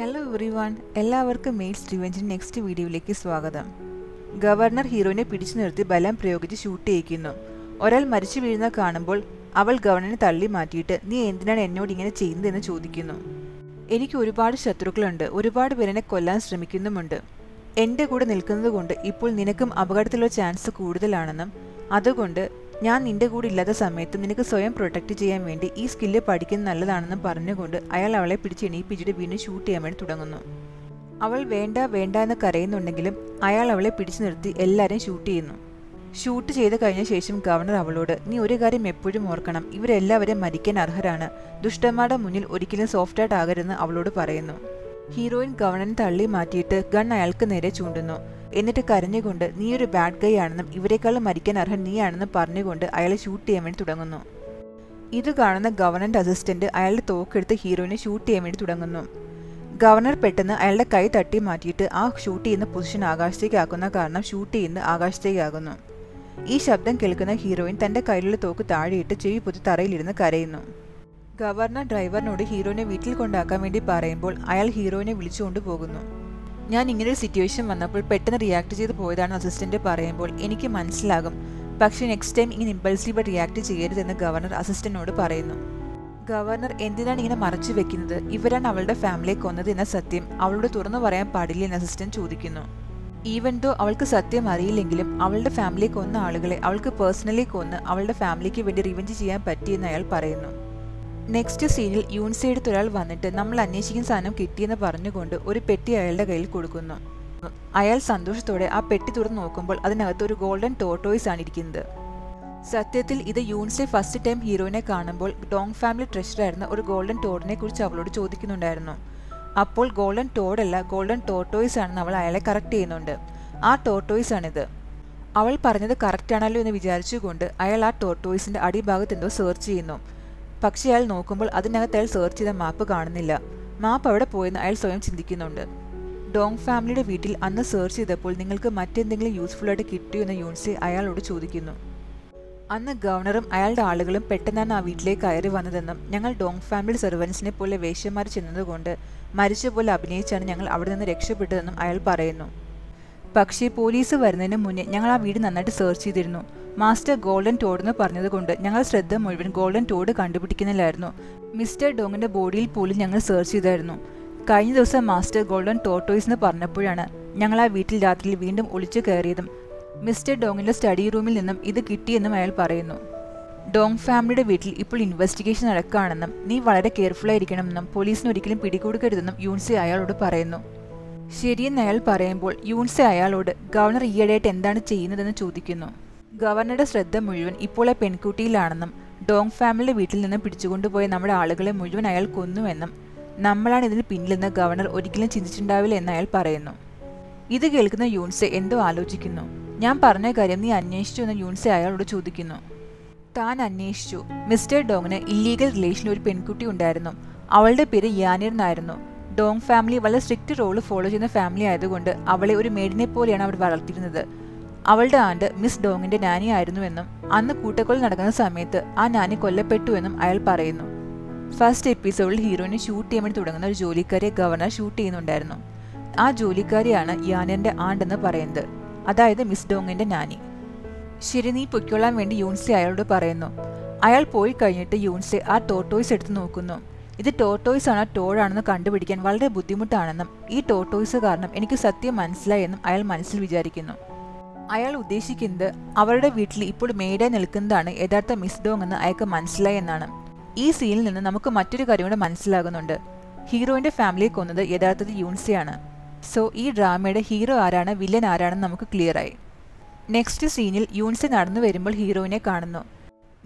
Hello everyone, എല്ലാവർക്കും males റിവെഞ്ചിൻ്റെ next വീഡിയോയിലേക്ക് സ്വാഗതം. ഗവർണർ ഹീറോയിനെ പിടിച്ചു നിർത്തി ബലം പ്രയോഗിച്ച് ഷൂട്ട് ചെയ്യിക്കുന്നു. ഒരാൾ മരിച്ചു വീഴുന്ന കാണുമ്പോൾ അവൾ ഗവർണറിനെ തള്ളി മാറ്റിയിട്ട് നീ എന്തിനാണ് എന്നോട് ഇങ്ങനെ ചെയ്യുന്നതെന്ന് ചോദിക്കുന്നു. എനിക്ക് ഒരുപാട് ശത്രുക്കളുണ്ട്, ഒരുപാട് പേരെന്നെ കൊല്ലാൻ ശ്രമിക്കുന്നുമുണ്ട്. എൻ്റെ കൂടെ നിൽക്കുന്നത് കൊണ്ട് ഇപ്പോൾ നിനക്കും അപകടത്തിലുള്ള ചാൻസ് കൂടുതലാണെന്നും അതുകൊണ്ട് ഞാൻ നിൻ്റെ കൂടെ ഇല്ലാത്ത സമയത്ത് നിനക്ക് സ്വയം പ്രൊട്ടക്റ്റ് ചെയ്യാൻ വേണ്ടി ഈ സ്കില്ല് പഠിക്കുന്നത് നല്ലതാണെന്ന് പറഞ്ഞുകൊണ്ട് അയാൾ അവളെ പിടിച്ചെണീപ്പിച്ചിട്ട് വീണ്ടും ഷൂട്ട് ചെയ്യാൻ വേണ്ടി തുടങ്ങുന്നു. അവൾ വേണ്ട വേണ്ട എന്ന് കരയുന്നുണ്ടെങ്കിലും അയാൾ അവളെ പിടിച്ചു നിർത്തി എല്ലാവരെയും ഷൂട്ട് ചെയ്യുന്നു. ഷൂട്ട് ചെയ്ത് കഴിഞ്ഞ ശേഷം ഗവർണർ അവളോട് നീ ഒരു കാര്യം എപ്പോഴും ഓർക്കണം, ഇവരെല്ലാവരും മരിക്കാൻ അർഹരാണ്, ദുഷ്ടന്മാരുടെ മുന്നിൽ ഒരിക്കലും സോഫ്റ്റായിട്ട് ആകരുതെന്ന് അവളോട് പറയുന്നു. ഹീറോയിൻ ഗവർണറിനെ തള്ളി മാറ്റിയിട്ട് ഗൺ അയാൾക്ക് നേരെ ചൂണ്ടുന്നു. എന്നിട്ട് കരഞ്ഞുകൊണ്ട് നീ ഒരു ബാഡ് ഗൈ ആണെന്നും ഇവരെക്കാളും മരിക്കാൻ അർഹൻ നീയാണെന്നും പറഞ്ഞുകൊണ്ട് അയാളെ ഷൂട്ട് ചെയ്യാൻ വേണ്ടി തുടങ്ങുന്നു. ഇത് കാണുന്ന ഗവർണറിൻ്റെ അസിസ്റ്റൻറ്റ് അയാളുടെ തോക്കെടുത്ത് ഹീറോയിനെ ഷൂട്ട് ചെയ്യാൻ വേണ്ടി തുടങ്ങുന്നു. ഗവർണർ പെട്ടെന്ന് അയാളുടെ കൈ തട്ടി മാറ്റിയിട്ട് ആ ഷൂട്ട് ചെയ്യുന്ന പൊസിഷൻ ആകാശത്തേക്കാക്കുന്ന കാരണം ഷൂട്ട് ചെയ്യുന്ന ആകാശത്തേക്കാകുന്നു. ഈ ശബ്ദം കേൾക്കുന്ന ഹീറോയിൻ തൻ്റെ കയ്യിലുള്ള തോക്ക് താഴെയിട്ട് ചെവി പൊത്തി തറയിലിരുന്ന് കരയുന്നു. ഗവർണർ ഡ്രൈവറിനോട് ഹീറോയിനെ വീട്ടിൽ കൊണ്ടാക്കാൻ വേണ്ടി പറയുമ്പോൾ അയാൾ ഹീറോയിനെ വിളിച്ചുകൊണ്ട് പോകുന്നു. ഞാൻ ഇങ്ങനൊരു സിറ്റുവേഷൻ വന്നപ്പോൾ പെട്ടെന്ന് റിയാക്ട് ചെയ്ത് പോയതാണ് അസിസ്റ്റൻ്റ് പറയുമ്പോൾ എനിക്ക് മനസ്സിലാകും, പക്ഷേ നെക്സ്റ്റ് ടൈം ഇങ്ങനെ ഇമ്പൾസീവായി റിയാക്ട് ചെയ്യരുതെന്ന് ഗവർണർ അസിസ്റ്റൻറ്റിനോട് പറയുന്നു. ഗവർണർ എന്തിനാണ് ഇങ്ങനെ മറച്ചു വെക്കുന്നത്, ഇവരാണ് അവളുടെ ഫാമിലിയെ കൊന്നത് എന്ന സത്യം അവളോട് തുറന്നു പറയാൻ പാടില്ല എന്ന് അസിസ്റ്റൻറ്റ് ചോദിക്കുന്നു. ഈവൻ ദോ അവൾക്ക് സത്യം അറിയില്ലെങ്കിലും അവളുടെ ഫാമിലിയെ കൊന്ന ആളുകളെ അവൾക്ക് പേഴ്സണലി കൊന്ന് അവളുടെ ഫാമിലിക്ക് വേണ്ടി റിവെഞ്ച് ചെയ്യാൻ പറ്റിയെന്ന് അയാൾ പറയുന്നു. നെക്സ്റ്റ് സീനിൽ യൂൺസൈഡത്ത് ഒരാൾ വന്നിട്ട് നമ്മൾ അന്വേഷിക്കുന്ന സാധനം കിട്ടിയെന്ന് പറഞ്ഞുകൊണ്ട് ഒരു പെട്ടി അയാളുടെ കയ്യിൽ കൊടുക്കുന്നു. അയാൾ സന്തോഷത്തോടെ ആ പെട്ടി തുറന്ന് നോക്കുമ്പോൾ അതിനകത്ത് ഒരു ഗോൾഡൻ ടോർട്ടോയ്സ് ആണ് ഇരിക്കുന്നത്. സത്യത്തിൽ ഇത് യൂൺസെ ഫസ്റ്റ് ടൈം ഹീറോയിനെ കാണുമ്പോൾ ഡോങ് ഫാമിലി ട്രഷറായിരുന്ന ഒരു ഗോൾഡൻ ടോഡിനെ കുറിച്ച് അവളോട് ചോദിക്കുന്നുണ്ടായിരുന്നു. അപ്പോൾ ഗോൾഡൻ ടോഡല്ല, ഗോൾഡൻ ടോർട്ടോയ്സ് ആണെന്ന് അവൾ അയാളെ കറക്റ്റ് ചെയ്യുന്നുണ്ട്. ആ ടോർട്ടോയ്സ് ആണിത്. അവൾ പറഞ്ഞത് കറക്റ്റ് ആണല്ലോ എന്ന് വിചാരിച്ചുകൊണ്ട് അയാൾ ആ ടോർട്ടോയ്സിൻ്റെ അടിഭാഗത്ത് എന്തോ സെർച്ച് ചെയ്യുന്നു. പക്ഷേ അയാൾ നോക്കുമ്പോൾ അതിനകത്ത് അയാൾ സെർച്ച് ചെയ്ത മാപ്പ് കാണുന്നില്ല. മാപ്പ് അവിടെ പോയെന്ന് അയാൾ സ്വയം ചിന്തിക്കുന്നുണ്ട്. ഡോങ് ഫാമിലിയുടെ വീട്ടിൽ അന്ന് സെർച്ച് ചെയ്തപ്പോൾ നിങ്ങൾക്ക് മറ്റെന്തെങ്കിലും യൂസ്ഫുള്ളായിട്ട് കിട്ടിയോ എന്ന് യൂൺസെ അയാളോട് ചോദിക്കുന്നു. അന്ന് ഗവർണറും അയാളുടെ ആളുകളും പെട്ടെന്നാണ് ആ വീട്ടിലേക്ക് കയറി വന്നതെന്നും ഞങ്ങൾ ഡോങ് ഫാമിലി സെർവൻസിനെ പോലെ വേശ്യന്മാർ ചെന്നതുകൊണ്ട് മരിച്ചപോലെ അഭിനയിച്ചാണ് ഞങ്ങൾ അവിടെ നിന്ന് രക്ഷപ്പെട്ടതെന്നും അയാൾ പറയുന്നു. പക്ഷേ പോലീസ് വരുന്നതിന് മുന്നേ ഞങ്ങൾ ആ വീട് നന്നായിട്ട് സെർച്ച് ചെയ്തിരുന്നു. മാസ്റ്റർ ഗോൾഡൻ ടോഡെന്ന് പറഞ്ഞതുകൊണ്ട് ഞങ്ങൾ ശ്രദ്ധ മുഴുവൻ ഗോൾഡൻ ടോഡ് കണ്ടുപിടിക്കുന്നില്ലായിരുന്നു. മിസ്റ്റർ ഡോങ്ങിൻ്റെ ബോഡിയിൽ പോലും ഞങ്ങൾ സെർച്ച് ചെയ്തായിരുന്നു. കഴിഞ്ഞ ദിവസം മാസ്റ്റർ ഗോൾഡൻ ടോർട്ടോയ്സ് എന്ന് പറഞ്ഞപ്പോഴാണ് ഞങ്ങൾ ആ വീട്ടിൽ രാത്രിയിൽ വീണ്ടും ഒളിച്ചു കയറിയതും മിസ്റ്റർ ഡോങ്ങിൻ്റെ സ്റ്റഡി റൂമിൽ നിന്നും ഇത് കിട്ടിയെന്നും അയാൾ പറയുന്നു. ഡോങ് ഫാമിലിയുടെ വീട്ടിൽ ഇപ്പോൾ ഇൻവെസ്റ്റിഗേഷൻ നടക്കുകയാണെന്നും നീ വളരെ കെയർഫുള്ളായിരിക്കണമെന്നും പോലീസിന് ഒരിക്കലും പിടികൊടുക്കരുതെന്നും യൂൺസെ അയാളോട് പറയുന്നു. ശരിയെന്ന് അയാൾ പറയുമ്പോൾ യൂൺസെ അയാളോട് ഗവർണർ ഈയിടെയായിട്ട് എന്താണ് ചെയ്യുന്നതെന്ന് ചോദിക്കുന്നു. ഗവർണറുടെ ശ്രദ്ധ മുഴുവൻ ഇപ്പോൾ ആ പെൺകുട്ടിയിലാണെന്നും ഡോങ് ഫാമിലിയുടെ വീട്ടിൽ നിന്ന് പിടിച്ചുകൊണ്ടുപോയ നമ്മുടെ ആളുകളെ മുഴുവൻ അയാൾ കൊന്നുവെന്നും നമ്മളാണ് ഇതിന് പിന്നിലെന്ന് ഗവർണർ ഒരിക്കലും ചിന്തിച്ചിട്ടുണ്ടാവില്ല എന്ന് അയാൾ പറയുന്നു. ഇത് കേൾക്കുന്ന യൂൺസെ എന്തോ ആലോചിക്കുന്നു. ഞാൻ പറഞ്ഞ കാര്യം നീ അന്വേഷിച്ചു എന്ന് യൂൺസെ അയാളോട് ചോദിക്കുന്നു. താൻ അന്വേഷിച്ചു. മിസ്റ്റർ ഡോങ്ങിന് ഇല്ലീഗൽ റിലേഷനിൽ ഒരു പെൺകുട്ടി ഉണ്ടായിരുന്നു. അവളുടെ പേര് യാനിർ എന്നായിരുന്നു. ഡോങ് ഫാമിലി വളരെ സ്ട്രിക്റ്റ് റോള് ഫോളോ ചെയ്യുന്ന ഫാമിലി ആയതുകൊണ്ട് അവളെ ഒരു മെയ്ഡിനെ പോലെയാണ് അവർ വളർത്തിയിരുന്നത്. അവളുടെ ആൻഡ് മിസ് ഡോങ്ങിൻ്റെ നാനി ആയിരുന്നുവെന്നും അന്ന് കൂട്ടക്കൊല നടക്കുന്ന സമയത്ത് ആ നാനി കൊല്ലപ്പെട്ടുവെന്നും അയാൾ പറയുന്നു. ഫസ്റ്റ് എപ്പിസോഡിൽ ഹീറോയിനെ ഷൂട്ട് ചെയ്യാൻ വേണ്ടി തുടങ്ങുന്ന ഒരു ജോലിക്കാരിയെ ഗവർണർ ഷൂട്ട് ചെയ്യുന്നുണ്ടായിരുന്നു. ആ ജോലിക്കാരിയാണ് യാനിൻ്റെ ആണ്ടെന്ന് പറയുന്നത്, അതായത് മിസ് ഡോങ്ങിൻ്റെ നാനി. ശരി, നീ പൊയ്ക്കൊള്ളാൻ വേണ്ടി യൂൺസെ അയാളോട് പറയുന്നു. അയാൾ പോയി കഴിഞ്ഞിട്ട് യൂൺസെ ആ ടോർട്ടോയ്സ് എടുത്ത് നോക്കുന്നു. ഇത് ടോർട്ടോയ്സ് ആണോ ടോഡാണെന്ന് കണ്ടുപിടിക്കാൻ വളരെ ബുദ്ധിമുട്ടാണെന്നും ഈ ടോർട്ടോയ്സ് കാരണം എനിക്ക് സത്യം മനസ്സിലായെന്നും അയാൾ മനസ്സിൽ വിചാരിക്കുന്നു. അയാൾ ഉദ്ദേശിക്കുന്നത് അവരുടെ വീട്ടിൽ ഇപ്പോൾ മെയ്ഡായി നിൽക്കുന്നതാണ് യഥാർത്ഥ മിസ് ഡോങ് എന്ന് അയാൾക്ക് മനസ്സിലായെന്നാണ്. ഈ സീനിൽ നിന്ന് നമുക്ക് മറ്റൊരു കാര്യം കൂടെ മനസ്സിലാകുന്നുണ്ട്. ഹീറോയിൻ്റെ ഫാമിലിയെ കൊന്നത് യഥാർത്ഥത്തിൽ യൂൺസെയാണ്. സോ ഈ ഡ്രാമയുടെ ഹീറോ ആരാണ്, വില്ലൻ ആരാണെന്ന് നമുക്ക് ക്ലിയറായി. നെക്സ്റ്റ് സീനിൽ യൂൺസെ നടന്നു വരുമ്പോൾ ഹീറോയിനെ കാണുന്നു.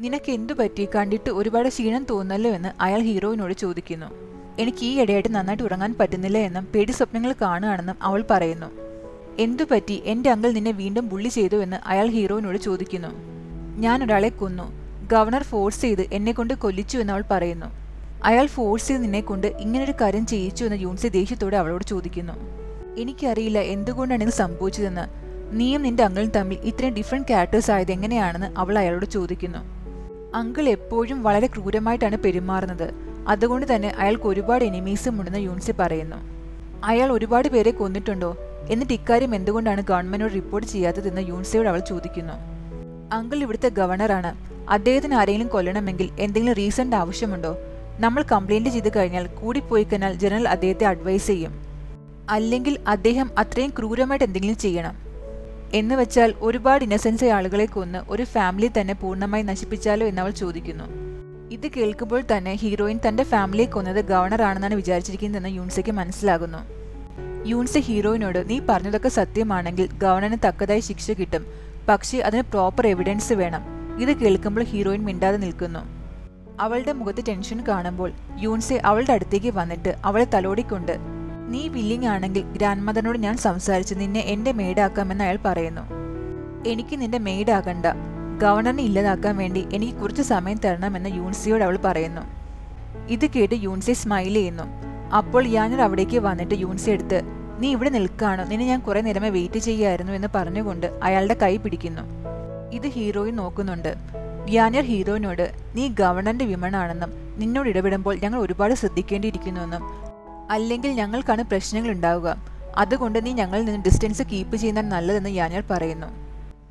നിനക്ക് എന്തു പറ്റി, കണ്ടിട്ട് ഒരുപാട് ക്ഷീണം തോന്നല്ലോ എന്ന് അയാൾ ഹീറോയിനോട് ചോദിക്കുന്നു. എനിക്ക് ഈ ഇടയായിട്ട് നന്നായിട്ട് ഉറങ്ങാൻ പറ്റുന്നില്ല എന്നും പേടി സ്വപ്നങ്ങൾ കാണുകയാണെന്നും അവൾ പറയുന്നു. എന്തു പറ്റി, എൻ്റെ അങ്കിൾ നിന്നെ വീണ്ടും ബുള്ളി ചെയ്തു എന്ന് അയാൾ ഹീറോയിനോട് ചോദിക്കുന്നു. ഞാൻ ഒരാളെ കൊന്നു, ഗവർണർ ഫോഴ്സ് ചെയ്ത് എന്നെക്കൊണ്ട് കൊല്ലിച്ചു എന്ന് അവൾ പറയുന്നു. അയാൾ ഫോഴ്സ് ചെയ്ത് നിന്നെക്കൊണ്ട് ഇങ്ങനൊരു കാര്യം ചെയ്യിച്ചു എന്ന് യൂൺസെ ദേഷ്യത്തോടെ അവളോട് ചോദിക്കുന്നു. എനിക്കറിയില്ല എന്തുകൊണ്ടാണ് ഇത് സംഭവിച്ചതെന്ന്, നീയും നിൻ്റെ അങ്കിളും തമ്മിൽ ഇത്രയും ഡിഫറെൻറ്റ് ക്യാരക്ടേഴ്സ് ആയത് എങ്ങനെയാണെന്ന് അവൾ അയാളോട് ചോദിക്കുന്നു. അങ്കിൾ എപ്പോഴും വളരെ ക്രൂരമായിട്ടാണ് പെരുമാറുന്നത്, അതുകൊണ്ട് തന്നെ അയാൾക്ക് ഒരുപാട് എനിമീസും ഉണ്ടെന്ന് യൂൺസെ പറയുന്നു. അയാൾ ഒരുപാട് പേരെ കൊന്നിട്ടുണ്ടോ? എന്നിട്ട് ഇക്കാര്യം എന്തുകൊണ്ടാണ് ഗവൺമെന്റിനോട് റിപ്പോർട്ട് ചെയ്യാത്തതെന്ന് യൂൻസയോട് അവൾ ചോദിക്കുന്നു. അങ്കിൾ ഇവിടുത്തെ ഗവർണറാണ്. അദ്ദേഹത്തിന് ആരെങ്കിലും കൊല്ലണമെങ്കിൽ എന്തെങ്കിലും റീസണ്ട് ആവശ്യമുണ്ടോ? നമ്മൾ കംപ്ലൈന്റ് ചെയ്ത് കഴിഞ്ഞാൽ കൂടിപ്പോയി കഴിഞ്ഞാൽ ജനറൽ അദ്ദേഹത്തെ അഡ്വൈസ് ചെയ്യും. അല്ലെങ്കിൽ അദ്ദേഹം അത്രയും ക്രൂരമായിട്ട് എന്തെങ്കിലും ചെയ്യണം. എന്ന് വെച്ചാൽ ഒരുപാട് ഇന്നസെൻസ് ആളുകളെ കൊന്ന് ഒരു ഫാമിലി തന്നെ പൂർണ്ണമായി നശിപ്പിച്ചാലോ എന്നവൾ ചോദിക്കുന്നു. ഇത് കേൾക്കുമ്പോൾ തന്നെ ഹീറോയിൻ തന്റെ ഫാമിലിയെ കൊന്നത് ഗവർണറാണെന്നാണ് വിചാരിച്ചിരിക്കുന്നതെന്ന് യൂൻസയ്ക്ക് മനസ്സിലാകുന്നു. യൂൻസ് ഹീറോയിനോട് നീ പറഞ്ഞതൊക്കെ സത്യമാണെങ്കിൽ ഗവർണറിന് തക്കതായ ശിക്ഷ കിട്ടും, പക്ഷേ അതിന് പ്രോപ്പർ എവിഡൻസ് വേണം. ഇത് കേൾക്കുമ്പോൾ ഹീറോയിൻ മിണ്ടാതെ നിൽക്കുന്നു. അവളുടെ മുഖത്ത് ടെൻഷൻ കാണുമ്പോൾ യൂൻസെ അവളുടെ അടുത്തേക്ക് വന്നിട്ട് അവളെ തലോടിക്കൊണ്ട് നീ വില്ലിങ് ആണെങ്കിൽ ഗ്രാൻഡ് മദറിനോട് ഞാൻ സംസാരിച്ച് നിന്നെ എൻ്റെ മെയ്ഡാക്കാമെന്ന് അയാൾ പറയുന്നു. എനിക്ക് നിന്റെ മെയ്ഡാകണ്ട, ഗവർണറിനെ ഇല്ലാതാക്കാൻ വേണ്ടി എനിക്ക് കുറച്ച് സമയം തരണമെന്ന് യൂൻസിയോട് അവൾ പറയുന്നു. ഇത് കേട്ട് യൂൻസെ സ്മൈൽ ചെയ്യുന്നു. അപ്പോൾ യാനർ അവിടേക്ക് വന്നിട്ട് യൂൻസെ എടുത്ത് നീ ഇവിടെ നിൽക്കുകയാണോ, നിന്നെ ഞാൻ കുറേ നേരമേ വെയിറ്റ് ചെയ്യായിരുന്നു എന്ന് പറഞ്ഞുകൊണ്ട് അയാളുടെ കൈ പിടിക്കുന്നു. ഇത് ഹീറോയിൻ നോക്കുന്നുണ്ട്. യാനർ ഹീറോയിനോട് നീ ഗവർണറിന്റെ വിമണാണെന്നും നിന്നോട് ഇടപെടുമ്പോൾ ഞങ്ങൾ ഒരുപാട് ശ്രദ്ധിക്കേണ്ടിയിരിക്കുന്നുവെന്നും അല്ലെങ്കിൽ ഞങ്ങൾക്കാണ് പ്രശ്നങ്ങൾ ഉണ്ടാവുക, അതുകൊണ്ട് നീ ഞങ്ങളിൽ നിന്ന് ഡിസ്റ്റൻസ് കീപ്പ് ചെയ്യുന്നത് നല്ലതെന്ന് യാനർ പറയുന്നു.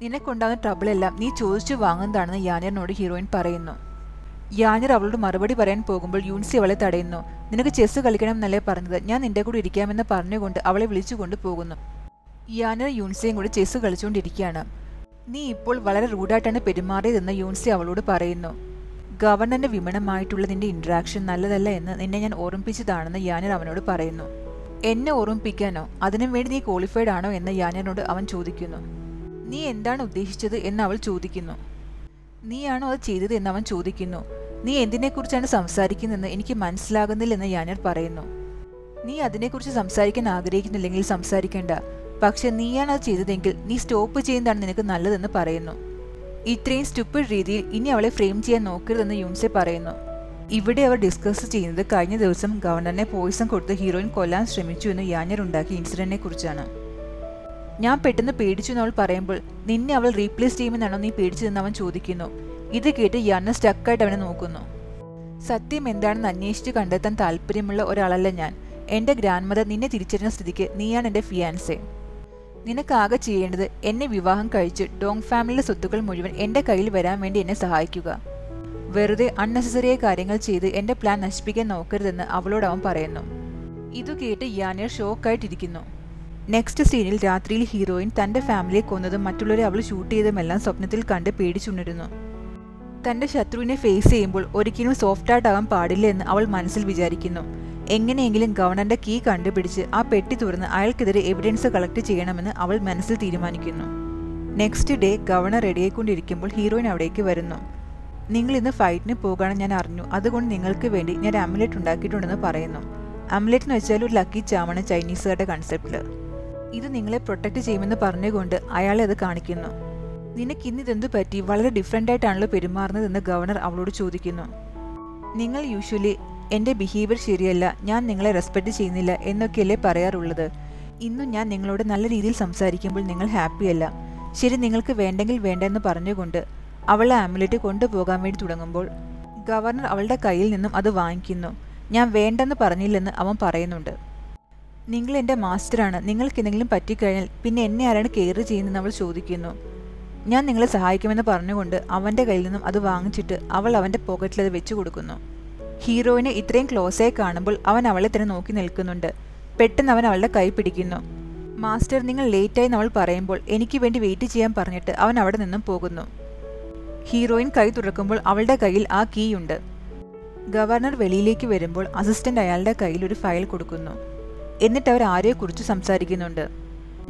നിനക്കുണ്ടാകുന്ന ട്രബിളെല്ലാം നീ ചോദിച്ചു വാങ്ങുന്നതാണെന്ന് യാനറിനോട് ഹീറോയിൻ പറയുന്നു. യാനർ അവളോട് മറുപടി പറയാൻ പോകുമ്പോൾ യൂൻസി അവളെ തടയുന്നു. നിനക്ക് ചെസ്സ് കളിക്കണം എന്നല്ലേ പറഞ്ഞത്, ഞാൻ നിന്റെ കൂടെ ഇരിക്കാമെന്ന് പറഞ്ഞുകൊണ്ട് അവളെ വിളിച്ചുകൊണ്ട് പോകുന്നു. യാനർ യൂൻസിയും കൂടി ചെസ്സ് കളിച്ചുകൊണ്ടിരിക്കുകയാണ്. നീ ഇപ്പോൾ വളരെ റൂഡായിട്ടാണ് പെരുമാറിയതെന്ന് യൂൻസി അവളോട് പറയുന്നു. ഗവർണറിന്റെ വിമനമായിട്ടുള്ള നിന്റെ ഇൻട്രാക്ഷൻ നല്ലതല്ല എന്ന് നിന്നെ ഞാൻ ഓർമ്മിപ്പിച്ചതാണെന്ന് യാനർ അവനോട് പറയുന്നു. എന്നെ ഓർമ്മിപ്പിക്കാനോ, അതിനു വേണ്ടി നീ ക്വാളിഫൈഡ് ആണോ എന്ന് യാനറിനോട് അവൻ ചോദിക്കുന്നു. നീ എന്താണ് ഉദ്ദേശിച്ചത് എന്ന് അവൾ ചോദിക്കുന്നു. നീയാണോ അത് ചെയ്തത് എന്ന് അവൻ ചോദിക്കുന്നു. നീ എന്തിനെക്കുറിച്ചാണ് സംസാരിക്കുന്നതെന്ന് എനിക്ക് മനസ്സിലാകുന്നില്ലെന്ന് യാനർ പറയുന്നു. നീ അതിനെക്കുറിച്ച് സംസാരിക്കാൻ ആഗ്രഹിക്കുന്നില്ലെങ്കിൽ സംസാരിക്കേണ്ട, പക്ഷെ നീയാണ് അത് ചെയ്തതെങ്കിൽ നീ സ്റ്റോപ്പ് ചെയ്യുന്നതാണ് നിനക്ക് നല്ലതെന്ന് പറയുന്നു. ഇത്രയും സ്റ്റുപ്പിഡ് രീതിയിൽ ഇനി അവളെ ഫ്രെയിം ചെയ്യാൻ നോക്കരുതെന്ന് യൂൻസെ പറയുന്നു. ഇവിടെ അവർ ഡിസ്കസ് ചെയ്യുന്നത് കഴിഞ്ഞ ദിവസം ഗവർണറിനെ പോയിസൺ കൊടുത്ത് ഹീറോയിൻ കൊല്ലാൻ ശ്രമിച്ചു എന്ന് യാനർ ഉണ്ടാക്കിയ ഇൻസിഡന്റിനെ കുറിച്ചാണ്. ഞാൻ പെട്ടെന്ന് പേടിച്ചു എന്നവൾ പറയുമ്പോൾ നിന്നെ അവൾ റീപ്ലേസ് ചെയ്യുമെന്നാണോ നീ പേടിച്ചതെന്ന് അവൻ ചോദിക്കുന്നു. ഇത് കേട്ട് യാനർ സ്റ്റക്കായിട്ട് അവനെ നോക്കുന്നു. സത്യം എന്താണെന്ന് അന്വേഷിച്ച് കണ്ടെത്താൻ താല്പര്യമുള്ള ഒരാളല്ല ഞാൻ. എൻ്റെ ഗ്രാൻഡ് മദർ നിന്നെ തിരിച്ചറിഞ്ഞ സ്ഥിതിക്ക് നീയാണ് എൻ്റെ ഫിയാൻസെ. നിനക്കാകെ ചെയ്യേണ്ടത് എന്നെ വിവാഹം കഴിച്ച് ഡോങ് ഫാമിലിയുടെ സ്വത്തുക്കൾ മുഴുവൻ എൻ്റെ കയ്യിൽ വരാൻ വേണ്ടി എന്നെ സഹായിക്കുക. വെറുതെ അൺനെസസറിയായ കാര്യങ്ങൾ ചെയ്ത് എൻ്റെ പ്ലാൻ നശിപ്പിക്കാൻ നോക്കരുതെന്ന് അവളോട് അവൻ പറയുന്നു. ഇതു കേട്ട് യാനർ ഷോക്കായിട്ടിരിക്കുന്നു. നെക്സ്റ്റ് സീനിൽ രാത്രിയിൽ ഹീറോയിൻ തൻ്റെ ഫാമിലിയെ കൊന്നതും മറ്റുള്ളവരെ അവൾ ഷൂട്ട് ചെയ്തതുമെല്ലാം സ്വപ്നത്തിൽ കണ്ട് പേടിച്ചുണരുന്നു. തൻ്റെ ശത്രുവിനെ ഫേസ് ചെയ്യുമ്പോൾ ഒരിക്കലും സോഫ്റ്റായിട്ടാകാൻ പാടില്ല എന്ന് അവൾ മനസ്സിൽ വിചാരിക്കുന്നു. എങ്ങനെയെങ്കിലും ഗവർണറിന്റെ കീ കണ്ടുപിടിച്ച് ആ പെട്ടി തുറന്ന് അയാൾക്കെതിരെ എവിഡൻസ് കളക്ട് ചെയ്യണമെന്ന് അവൾ മനസ്സിൽ തീരുമാനിക്കുന്നു. നെക്സ്റ്റ് ഡേ ഗവർണർ റെഡിയായിക്കൊണ്ടിരിക്കുമ്പോൾ ഹീറോയിൻ അവിടേക്ക് വരുന്നു. നിങ്ങൾ ഇന്ന് ഫൈറ്റിന് പോകാണെന്ന് ഞാൻ അറിഞ്ഞു, അതുകൊണ്ട് നിങ്ങൾക്ക് വേണ്ടി ഞാൻ അമുലെറ്റ് ഉണ്ടാക്കിയിട്ടുണ്ടെന്ന് പറയുന്നു. അമുലെറ്റ് എന്ന് വെച്ചാൽ ഒരു ലക്കി ചാമാണ് ചൈനീസുകാരുടെ കൺസെപ്റ്റിൽ. ഇത് നിങ്ങളെ പ്രൊട്ടക്റ്റ് ചെയ്യുമെന്ന് പറഞ്ഞുകൊണ്ട് അയാളെ അത് കാണിക്കുന്നു. നിനക്ക് ഇന്നിതെന്തു പറ്റി, വളരെ ഡിഫറെൻ്റ് ആയിട്ടാണല്ലോ പെരുമാറുന്നതെന്ന് ഗവർണർ അവളോട് ചോദിക്കുന്നു. നിങ്ങൾ യൂഷ്വലി എൻ്റെ ബിഹേവിയർ ശരിയല്ല, ഞാൻ നിങ്ങളെ റെസ്പെക്റ്റ് ചെയ്യുന്നില്ല എന്നൊക്കെയല്ലേ പറയാറുള്ളത്. ഇന്നും ഞാൻ നിങ്ങളോട് നല്ല രീതിയിൽ സംസാരിക്കുമ്പോൾ നിങ്ങൾ ഹാപ്പിയല്ല. ശരി, നിങ്ങൾക്ക് വേണ്ടെങ്കിൽ വേണ്ടെന്ന് പറഞ്ഞുകൊണ്ട് അവളെ ആംബുലൻസിൽ കൊണ്ടുപോകാൻ വേണ്ടി തുടങ്ങുമ്പോൾ ഗവർണർ അവളുടെ കയ്യിൽ നിന്നും അത് വാങ്ങിക്കുന്നു. ഞാൻ വേണ്ടെന്ന് പറഞ്ഞില്ലെന്ന് അവൻ പറയുന്നുണ്ട്. നിങ്ങൾ എൻ്റെ മാസ്റ്ററാണ്, നിങ്ങൾക്ക് എന്തെങ്കിലും പറ്റിക്കഴിഞ്ഞാൽ പിന്നെ എന്നെ ആരാണ് കെയർ ചെയ്യുന്നതെന്ന് അവൾ ചോദിക്കുന്നു. ഞാൻ നിങ്ങളെ സഹായിക്കുമെന്ന് പറഞ്ഞുകൊണ്ട് അവൻ്റെ കയ്യിൽ നിന്നും അത് വാങ്ങിച്ചിട്ട് അവൾ അവൻ്റെ പോക്കറ്റിലത് വെച്ച് കൊടുക്കുന്നു. ഹീറോയിനെ ഇത്രയും ക്ലോസായി കാണുമ്പോൾ അവൻ അവളെ തന്നെ നോക്കി നിൽക്കുന്നുണ്ട്. പെട്ടെന്ന് അവൻ അവളുടെ കൈ പിടിക്കുന്നു. മാസ്റ്റർ, നിങ്ങൾ ലേറ്റായി എന്ന് അവൾ പറയുമ്പോൾ എനിക്ക് വേണ്ടി വെയിറ്റ് ചെയ്യാൻ പറഞ്ഞിട്ട് അവൻ അവിടെ നിന്നും പോകുന്നു. ഹീറോയിൻ കൈ തുറക്കുമ്പോൾ അവളുടെ കയ്യിൽ ആ കീ ഉണ്ട്. ഗവർണർ വെളിയിലേക്ക് വരുമ്പോൾ അസിസ്റ്റൻ്റ് അയാളുടെ കയ്യിൽ ഒരു ഫയൽ കൊടുക്കുന്നു. എന്നിട്ട് അവർ ആരെക്കുറിച്ച് സംസാരിക്കുന്നുണ്ട്.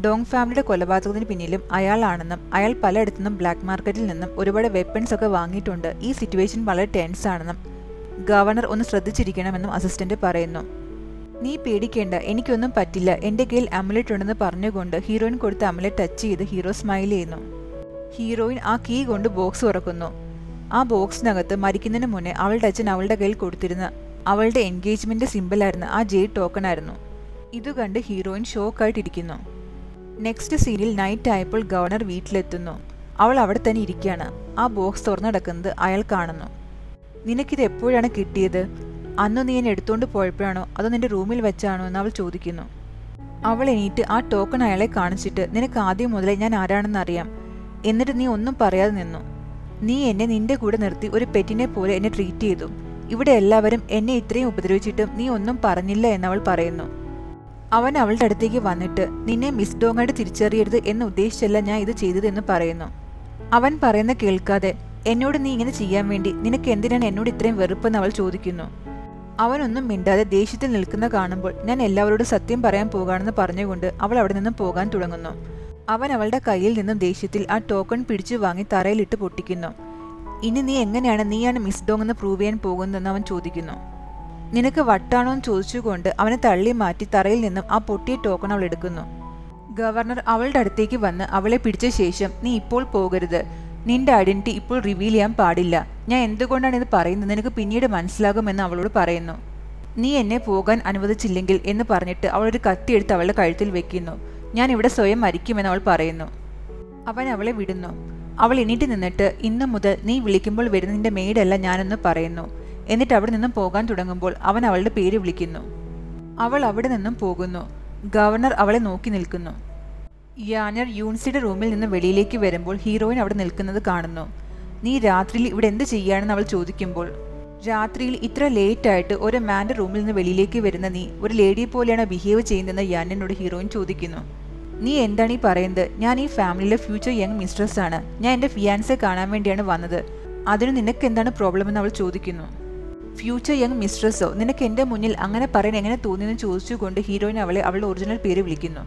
ഡോങ് ഫാമിലിയുടെ കൊലപാതകത്തിന് പിന്നിലും അയാളാണെന്നും അയാൾ പലയിടത്തുനിന്നും ബ്ലാക്ക് മാർക്കറ്റിൽ നിന്നും ഒരുപാട് വെപ്പൺസ് ഒക്കെ വാങ്ങിയിട്ടുണ്ട്, ഈ സിറ്റുവേഷൻ വളരെ ടെൻസ് ആണെന്നും ഗവർണർ ഒന്ന് ശ്രദ്ധിച്ചിരിക്കണമെന്നും അസിസ്റ്റന്റ് പറയുന്നു. നീ പേടിക്കേണ്ട, എനിക്കൊന്നും പറ്റില്ല, എൻ്റെ കയ്യിൽ അമുലെറ്റ് ഉണ്ടെന്ന് പറഞ്ഞുകൊണ്ട് ഹീറോയിൻ കൊടുത്ത് അമുലെറ്റ് ടച്ച് ചെയ്ത് ഹീറോ സ്മൈൽ ചെയ്യുന്നു. ഹീറോയിൻ ആ കീ കൊണ്ട് ബോക്സ് തുറക്കുന്നു. ആ ബോക്സിനകത്ത് മരിക്കുന്നതിന് മുന്നേ അവളുടെ അച്ഛൻ അവളുടെ കയ്യിൽ കൊടുത്തിരുന്ന അവളുടെ എൻഗേജ്മെൻ്റ് സിമ്പിളായിരുന്നു ആ ജെയ്ഡ് ടോക്കൺ ആയിരുന്നു. ഇത് കണ്ട് ഹീറോയിൻ ഷോക്കായിട്ടിരിക്കുന്നു. നെക്സ്റ്റ് സീനിൽ നൈറ്റ് ആയപ്പോൾ ഗവർണർ വീട്ടിലെത്തുന്നു. അവൾ അവിടെ തന്നെ ഇരിക്കുകയാണ്. ആ ബോക്സ് തുറന്നു കിടക്കുന്നത് അയാൾ കാണുന്നു. നിനക്കിത് എപ്പോഴാണ് കിട്ടിയത്? അന്ന് നീ എന്നെ എടുത്തുകൊണ്ട് പോയപ്പോഴാണോ അതോ നിൻ്റെ റൂമിൽ വെച്ചാണോ എന്ന് അവൾ ചോദിക്കുന്നു. അവൾ എണീറ്റ് ആ ടോക്കൺ അയാളെ കാണിച്ചിട്ട്, നിനക്ക് ആദ്യം മുതലേ ഞാൻ ആരാണെന്നറിയാം, എന്നിട്ട് നീ ഒന്നും പറയാതെ നിന്നു. നീ എന്നെ നിന്റെ കൂടെ നിർത്തി ഒരു പെറ്റിനെ പോലെ എന്നെ ട്രീറ്റ് ചെയ്തു. ഇവിടെ എല്ലാവരും എന്നെ ഇത്രയും ഉപദ്രവിച്ചിട്ടും നീ ഒന്നും പറഞ്ഞില്ല എന്നവൾ പറയുന്നു. അവൻ അവളുടെ അടുത്തേക്ക് വന്നിട്ട്, നിന്നെ മിസ് ഡോങ്ങായിട്ട് തിരിച്ചറിയരുത് എന്ന് ഉദ്ദേശിച്ചല്ല ഞാൻ ഇത് ചെയ്തതെന്ന് പറയുന്നു. അവൻ പറയുന്ന കേൾക്കാതെ, എന്നോട് നീ ഇങ്ങനെ ചെയ്യാൻ വേണ്ടി നിനക്ക് എന്തിനാണ് എന്നോട് ഇത്രയും വെറുപ്പെന്ന് അവൾ ചോദിക്കുന്നു. അവനൊന്നും മിണ്ടാതെ ദേഷ്യത്തിൽ നിൽക്കുന്ന കാണുമ്പോൾ ഞാൻ എല്ലാവരോടും സത്യം പറയാൻ പോകാണെന്ന് പറഞ്ഞുകൊണ്ട് അവൾ അവിടെ നിന്നും പോകാൻ തുടങ്ങുന്നു. അവൻ അവളുടെ കയ്യിൽ നിന്നും ദേഷ്യത്തിൽ ആ ടോക്കൺ പിടിച്ചു വാങ്ങി തറയിലിട്ട് പൊട്ടിക്കുന്നു. ഇനി നീ എങ്ങനെയാണ് നീയാണ് മിസ് ഡോങ് എന്ന് പ്രൂവ് ചെയ്യാൻ പോകുന്നതെന്ന് അവൻ ചോദിക്കുന്നു. നിനക്ക് വട്ടാണോ എന്ന് ചോദിച്ചുകൊണ്ട് അവനെ തള്ളി മാറ്റി തറയിൽ നിന്നും ആ പൊട്ടിയ ടോക്കൺ അവൾ എടുക്കുന്നു. ഗവർണർ അവളുടെ അടുത്തേക്ക് വന്ന് അവളെ പിടിച്ച ശേഷം, നീ ഇപ്പോൾ പോകരുത്, നിന്റെ ഐഡന്റിറ്റി ഇപ്പോൾ റിവീൽ ചെയ്യാൻ പാടില്ല, ഞാൻ എന്തുകൊണ്ടാണ് ഇത് പറയുന്നത് നിനക്ക് പിന്നീട് മനസ്സിലാകുമെന്ന് അവളോട് പറയുന്നു. നീ എന്നെ പോകാൻ അനുവദിച്ചില്ലെങ്കിൽ എന്ന് പറഞ്ഞിട്ട് അവളൊരു കത്തിയെടുത്ത് അവളുടെ കഴുത്തിൽ വെക്കുന്നു. ഞാൻ ഇവിടെ സ്വയം മരിക്കുമെന്ന് അവൾ പറയുന്നു. അവൻ അവളെ വിടുന്നു. അവൾ എണീറ്റ് നിന്നിട്ട്, ഇന്നു മുതൽ നീ വിളിക്കുമ്പോൾ വരുന്ന നിന്റെ മെയ്ഡല്ല ഞാനെന്ന് പറയുന്നു. എന്നിട്ട് അവിടെ നിന്നും പോകാൻ തുടങ്ങുമ്പോൾ അവൻ അവളുടെ പേര് വിളിക്കുന്നു. അവൾ അവിടെ നിന്നും പോകുന്നു. ഗവർണർ അവളെ നോക്കി നിൽക്കുന്നു. യാനർ യൂൺസിയുടെ റൂമിൽ നിന്ന് വെളിയിലേക്ക് വരുമ്പോൾ ഹീറോയിൻ അവിടെ നിൽക്കുന്നത് കാണുന്നു. നീ രാത്രിയിൽ ഇവിടെ എന്ത് ചെയ്യാണെന്ന് അവൾ ചോദിക്കുമ്പോൾ, രാത്രിയിൽ ഇത്ര ലേറ്റായിട്ട് ഒരു മാൻ്റെ റൂമിൽ നിന്ന് വെളിയിലേക്ക് വരുന്ന നീ ഒരു ലേഡിയെ പോലെയാണ് ബിഹേവ് ചെയ്യുന്നതെന്ന് യാനറിനോട് ഹീറോയിൻ ചോദിക്കുന്നു. നീ എന്താണ് ഈ പറയുന്നത്? ഞാൻ ഈ ഫാമിലിയിലെ ഫ്യൂച്ചർ യങ് മിസ്ട്രസ് ആണ്. ഞാൻ എൻ്റെ ഫിയാൻസെ കാണാൻ വേണ്ടിയാണ് വന്നത്. അതിന് നിനക്ക് എന്താണ് പ്രോബ്ലം എന്ന് അവൾ ചോദിക്കുന്നു. ഫ്യൂച്ചർ യങ് മിസ്ട്രസ്സോ? നിനക്ക് എൻ്റെ മുന്നിൽ അങ്ങനെ പറയാൻ എങ്ങനെ തോന്നിയെന്ന് ചോദിച്ചുകൊണ്ട് ഹീറോയിൻ അവളെ അവളുടെ ഒറിജിനൽ പേര് വിളിക്കുന്നു.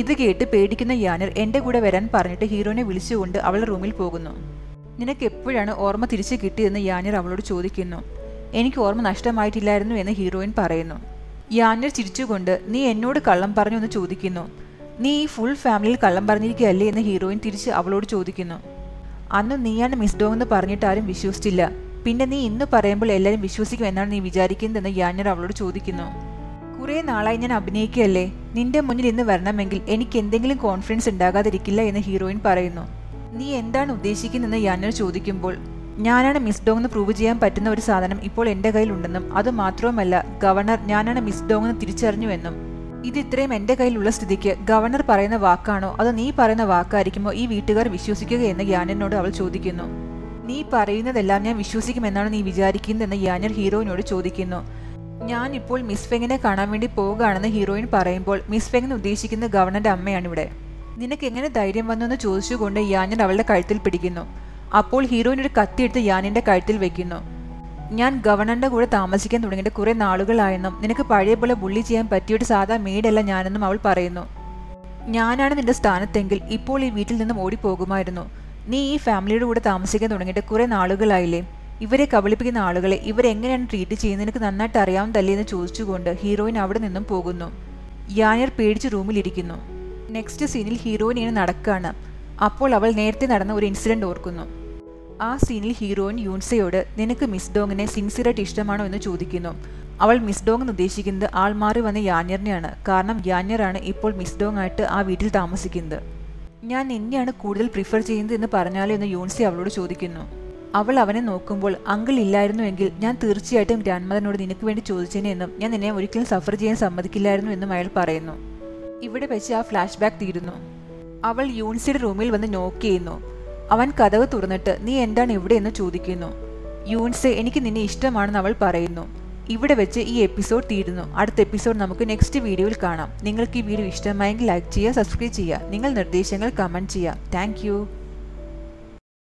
ഇത് കേട്ട് പേടിക്കുന്ന യാനർ എൻ്റെ കൂടെ വരാൻ പറഞ്ഞിട്ട് ഹീറോയിനെ വിളിച്ചുകൊണ്ട് അവളുടെ റൂമിൽ പോകുന്നു. നിനക്ക് എപ്പോഴാണ് ഓർമ്മ തിരിച്ചു കിട്ടിയതെന്ന് യാനർ അവളോട് ചോദിക്കുന്നു. എനിക്ക് ഓർമ്മ നഷ്ടമായിട്ടില്ലായിരുന്നു എന്ന് ഹീറോയിൻ പറയുന്നു. യാനർ ചിരിച്ചുകൊണ്ട്, നീ എന്നോട് കള്ളം പറഞ്ഞു എന്ന് ചോദിക്കുന്നു. നീ ഈ ഫുൾ ഫാമിലിയിൽ കള്ളം പറഞ്ഞിരിക്കുകയല്ലേ എന്ന് ഹീറോയിൻ തിരിച്ച് അവളോട് ചോദിക്കുന്നു. അന്ന് നീയാണ് മിസ് ഡോങ് എന്ന് പറഞ്ഞിട്ട് ആരും വിശ്വസിച്ചില്ല, പിന്നെ നീ ഇന്ന് പറയുമ്പോൾ എല്ലാവരും വിശ്വസിക്കും എന്നാണ് നീ വിചാരിക്കുന്നതെന്ന് യാനർ അവളോട് ചോദിക്കുന്നു. കുറേ നാളായി ഞാൻ അഭിനയിക്കുകയല്ലേ, നിന്റെ മുന്നിൽ ഇന്ന് വരണമെങ്കിൽ എനിക്ക് എന്തെങ്കിലും കോൺഫിഡൻസ് ഉണ്ടാകാതിരിക്കില്ല എന്ന് ഹീറോയിൻ പറയുന്നു. നീ എന്താണ് ഉദ്ദേശിക്കുന്നതെന്ന് യാനർ ചോദിക്കുമ്പോൾ, ഞാനാണ് മിസ് ഡോങ് എന്ന് പ്രൂവ് ചെയ്യാൻ പറ്റുന്ന ഒരു സാധനം ഇപ്പോൾ എൻ്റെ കയ്യിലുണ്ടെന്നും അതുമാത്രവുമല്ല ഗവർണർ ഞാനാണ് മിസ് ഡോങ് എന്ന് തിരിച്ചറിഞ്ഞുവെന്നും. ഇത് ഇത്രയും എൻ്റെ കയ്യിലുള്ള സ്ഥിതിക്ക് ഗവർണർ പറയുന്ന വാക്കാണോ അതോ നീ പറയുന്ന വാക്കായിരിക്കുമോ ഈ വീട്ടുകാർ വിശ്വസിക്കുക എന്ന് യാനറിനോട് അവൾ ചോദിക്കുന്നു. നീ പറയുന്നതെല്ലാം ഞാൻ വിശ്വസിക്കുമെന്നാണ് നീ വിചാരിക്കുന്നതെന്ന് യാനർ ഹീറോയിനോട് ചോദിക്കുന്നു. ഞാനിപ്പോൾ മിസ് ഫെങ്ങിനെ കാണാൻ വേണ്ടി പോകുകയാണെന്ന് ഹീറോയിൻ പറയുമ്പോൾ, മിസ് ഫെങ്ങിന് ഉദ്ദേശിക്കുന്ന ഗവർണറുടെ അമ്മയാണിവിടെ. നിനക്ക് എങ്ങനെ ധൈര്യം വന്നുവെന്ന് ചോദിച്ചുകൊണ്ട് യാനർ അവളുടെ കഴുത്തിൽ പിടിക്കുന്നു. അപ്പോൾ ഹീറോയിൻ ഒരു കത്തിയെടുത്ത് യാനിൻ്റെ കഴുത്തിൽ വെക്കുന്നു. ഞാൻ ഗവർണറുടെ കൂടെ താമസിക്കാൻ തുടങ്ങിയിട്ട് കുറേ നാളുകളായെന്നും നിനക്ക് പഴയ പോലെ ബുള്ളി ചെയ്യാൻ പറ്റിയൊരു സാധാ മെയ്ഡല്ല ഞാനെന്നും അവൾ പറയുന്നു. ഞാനാണ് നിന്റെ സ്ഥാനത്തെങ്കിൽ ഇപ്പോൾ ഈ വീട്ടിൽ നിന്നും ഓടിപ്പോകുമായിരുന്നു. നീ ഈ ഫാമിലിയുടെ കൂടെ താമസിക്കാൻ തുടങ്ങിയിട്ട് കുറേ നാളുകളായില്ലേ, ഇവരെ കബളിപ്പിക്കുന്ന ആളുകളെ ഇവരെങ്ങനെയാണ് ട്രീറ്റ് ചെയ്യുന്നത് നിനക്ക് നന്നായിട്ട് അറിയാവുന്നതല്ലേ എന്ന് ചോദിച്ചുകൊണ്ട് ഹീറോയിൻ അവിടെ നിന്നും പോകുന്നു. യാനർ പേടിച്ച് റൂമിലിരിക്കുന്നു. നെക്സ്റ്റ് സീനിൽ ഹീറോയിൻ ഇങ്ങനെ നടക്കുകയാണ്. അപ്പോൾ അവൾ നേരത്തെ നടന്ന ഒരു ഇൻസിഡൻറ്റ് ഓർക്കുന്നു. ആ സീനിൽ ഹീറോയിൻ യൂൺസയോട് നിനക്ക് മിസ് ഡോങ്ങിനെ സിൻസിയറായിട്ട് ഇഷ്ടമാണോ എന്ന് ചോദിക്കുന്നു. അവൾ മിസ് ഡോങ് എന്ന് ഉദ്ദേശിക്കുന്നത് ആൾ മാറി വന്ന യാനറിനെയാണ്, കാരണം യാനറാണ് ഇപ്പോൾ മിസ് ഡോങ് ആയിട്ട് ആ വീട്ടിൽ താമസിക്കുന്നത്. ഞാൻ നിന്നെയാണ് കൂടുതൽ പ്രിഫർ ചെയ്യുന്നത് എന്ന് പറഞ്ഞാലോ എന്ന് യൂൺസി അവളോട് ചോദിക്കുന്നു. അവൾ അവനെ നോക്കുമ്പോൾ, അങ്കിൾ ഇല്ലായിരുന്നു എങ്കിൽ ഞാൻ തീർച്ചയായിട്ടും ഗ്രാൻഡ് മദറിനോട് നിനക്ക് വേണ്ടി ചോദിച്ചേനെ എന്നും ഞാൻ നിന്നെ ഒരിക്കലും സഫർ ചെയ്യാൻ സമ്മതിക്കില്ലായിരുന്നു എന്നും അയാൾ പറയുന്നു. ഇവിടെ വെച്ച് ആ ഫ്ലാഷ് ബാക്ക് തീരുന്നു. അവൾ യൂൺസിയുടെ റൂമിൽ വന്ന് നോക്ക് ചെയ്യുന്നു. അവൻ കഥവ് തുറന്നിട്ട് നീ എന്താണ് ഇവിടെ എന്ന് ചോദിക്കുന്നു. യൂൺസ് എനിക്ക് നിന്നെ ഇഷ്ടമാണെന്ന് അവൾ പറയുന്നു. ഇവിടെ വെച്ച് ഈ എപ്പിസോഡ് തീരുന്നു. അടുത്ത എപ്പിസോഡ് നമുക്ക് നെക്സ്റ്റ് വീഡിയോയിൽ കാണാം. നിങ്ങൾക്ക് ഈ വീഡിയോ ഇഷ്ടമായെങ്കിൽ ലൈക്ക് ചെയ്യുക, സബ്സ്ക്രൈബ് ചെയ്യുക, നിങ്ങൾ നിർദ്ദേശങ്ങൾ കമൻറ്റ് ചെയ്യുക. താങ്ക്